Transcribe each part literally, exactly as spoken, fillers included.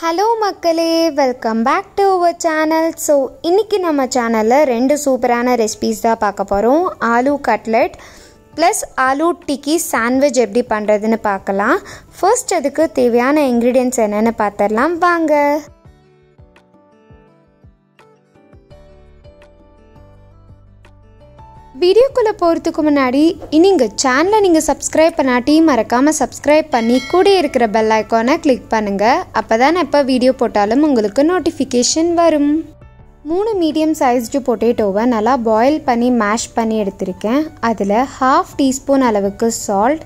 Hello Makale, welcome back to our channel. So, in our channel, we will see two super recipes. Aloo cutlet plus aloo tikki sandwich. First, we will see the ingredients. Video குள்ள போறதுக்கு முன்னாடி நீங்க சேனலை நீங்க subscribe பண்ணாட்டி மறக்காம subscribe பண்ணி கூடவே இருக்கிற bell icon-ஐ click பண்ணுங்க அப்பதான் எப்ப வீடியோ போட்டாலும் உங்களுக்கு notification வரும் three medium sized potato-வை நல்லா boil பண்ணி mash பண்ணி எடுத்துர்க்கேன் அதுல half teaspoon அளவுக்கு salt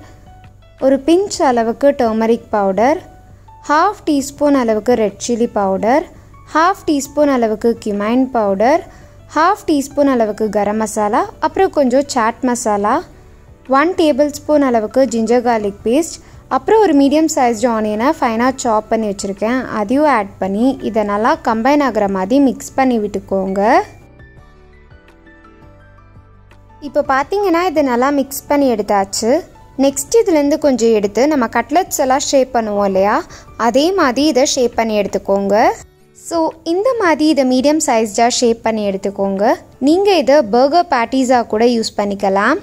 ஒரு pinch அளவுக்கு turmeric powder half teaspoon அளவுக்கு red chilli powder half teaspoon அளவுக்கு cumin powder half teaspoon அளவுக்கு garam masala அப்புறம் கொஞ்சம் chaat masala one tablespoon அளவுக்கு ginger garlic paste அப்புறம் ஒரு medium sized onion ஃபைனா chop பண்ணி வச்சிருக்கேன் அதையும் add பண்ணி இத நல்லா combine ஆகற மாதிரி mix பண்ணி விட்டுக்கோங்க இப்போ பாத்தீங்கன்னா இத நல்லா mix பண்ணி எடுத்தாச்சு next இதுல இருந்து கொஞ்சம் எடுத்து நம்ம cutlets எல்லாம் shape பண்ணுவோம் இல்லையா அதே மாதிரி இத shape பண்ணி எடுத்துக்கோங்க So, இந்த மாதிரி இத medium sized shape பண்ணி எடுத்துக்கோங்க. நீங்க இத burger patties ஆ கூட யூஸ் பண்ணிக்கலாம்.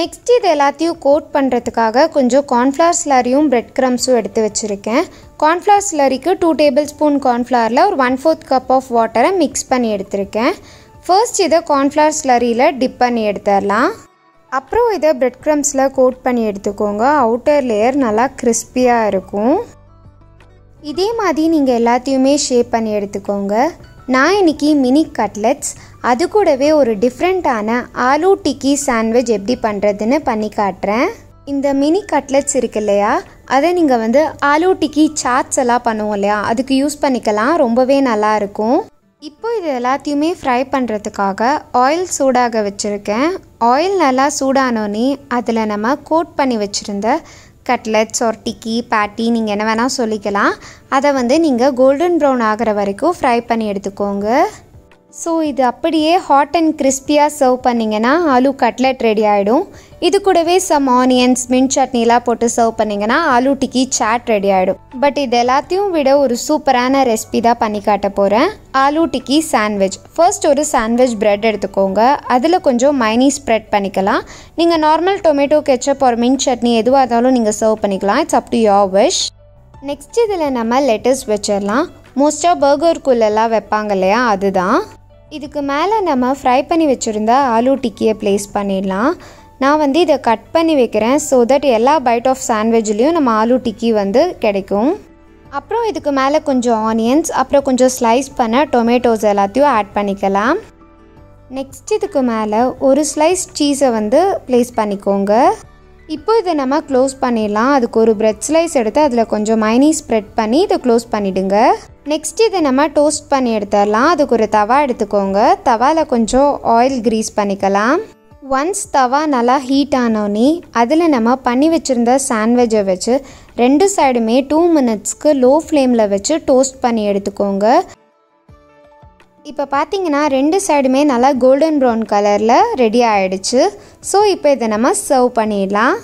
நெக்ஸ்ட் இத எல்லாத்தையும் கோட் பண்றதுக்காக கொஞ்சம் corn flour slurryயும் bread crumbsம் எடுத்து வச்சிருக்கேன். Corn flour slurryக்கு two tablespoon corn flourல ஒரு one fourth cup of water mix பண்ணி எடுத்துர்க்கேன். First இத corn flour slurryல dip பண்ணி எடுத்துறலாம். அப்புறம் இத bread crumbsல கோட் பண்ணி எடுத்துக்கோங்க. Outer layer நல்லா crispy-ஆ இருக்கும். இதே மாதிரி நீங்க எல்லாத்தையுமே ஷேப் பண்ணி எடுத்துக்கோங்க. நான் இன்னைக்கு மினி கட்லெட்ஸ் அது கூடவே ஒரு டிஃபரண்டான ஆலூ டிக்கி சாண்ட்விச் எப்படி பண்றதுன்னு பண்ணி காட்றேன். இந்த மினி கட்லெட்ஸ் இருக்குல்லையா அத நீங்க வந்து ஆலூ டிக்கி சாட்ஸ் எல்லாம் பண்ணுவீங்களா அதுக்கு யூஸ் பண்ணிக்கலாம் ரொம்பவே நல்லா இருக்கும். இப்போ இது எல்லாத்தையுமே ஃப்ரை பண்றதுக்காக oil சூடாக வச்சிருக்கேன். oil நல்லா சூடானோனே அதுல நம்ம கோட் பண்ணி வச்சிருந்த Cutlets or tikki patty ninga enna vena solikalam adha vande ninga golden brown agara varaiku fry panni edukonga so idu appadiye hot and crispy ah serve panningena aloo cutlet ready aidum idu kudave some onions mint chutney la potu serve panningena aloo tikki chaat ready aidum but idellatiyum vida oru superana recipe da panni kaata poren aloo tikki sandwich first oru sandwich bread edukonga adula konjam mayonnaise spread pannikalam neenga normal tomato ketchup or mint chutney edhuva adalum neenga serve pannikalam it's up to your wish next idile nama lettuce vechiralam most of burger kullella veppanga leya adudan இதுக்கு மேல நம்ம fry பண்ணி வச்சிருந்த aloo டிக்கியை place பண்ணிடலாம். நான் வந்து இத cut பண்ணி வைக்கிறேன் so that எல்லா பைட் ஆஃப் சாண்ட்விச்லயும் நம்ம ஆலூ டிக்கி வந்து கிடைக்கும். அப்புறம் இதுக்கு மேல கொஞ்சம் ஆனியன்ஸ், அப்புறம் கொஞ்சம் ஸ்லைஸ் பண்ண டொமேட்டோஸ் எல்லாத்தையும் ஆட் பண்ணிக்கலாம். நெக்ஸ்ட் இதுக்கு மேல ஒரு ஸ்லைஸ் சீஸை வந்து ப்ளேஸ் பண்ணிக்கோங்க. இப்போ இத நம்ம க்ளோஸ் பண்ணிடலாம். அதுக்கு ஒரு பிரெட் ஸ்லைஸ் எடுத்து அதுல கொஞ்சம் மைனீஸ் ஸ்ப்ரெட் பண்ணி இத க்ளோஸ் பண்ணிடுங்க. நெக்ஸ்ட் இத நம்ம டோஸ்ட் பண்ணி எடுத்துறலாம். அதுக்கு ஒரு தவா எடுத்துக்கோங்க. தவால கொஞ்சம் oil grease பண்ணிக்கலாம். Once தவா நல்லா ஹீட் ஆனோனே அதுல நம்ம பண்ணி வச்சிருந்த சாண்ட்விச்சை வச்சு ரெண்டு சைடுமே two minutesக்கு low flameல வச்சு டோஸ்ட் பண்ணி எடுத்துக்கோங்க. இப்போ பாத்தீங்கன்னா ரெண்டு சைடுமே நல்லா golden brown கலர்ல ரெடி ஆயிடுச்சு. சோ இப்போ இத நம்ம சர்வ் பண்ணிடலாம்.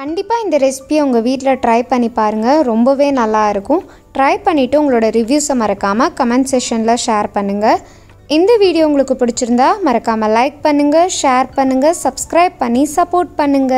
கண்டிப்பா இந்த ரெசிபி உங்க வீட்ல ட்ரை பண்ணி பாருங்க. ரொம்பவே நல்லா இருக்கும். ட்ரை பண்ணிட்டு உங்களோட ரிவ்யூஸை மறக்காம கமெண்ட் செக்ஷன்ல ஷேர் பண்ணுங்க. இந்த வீடியோ உங்களுக்கு பிடிச்சிருந்தா மறக்காம லைக் பண்ணுங்க, ஷேர் பண்ணுங்க, subscribe பண்ணி சப்போர்ட் பண்ணுங்க.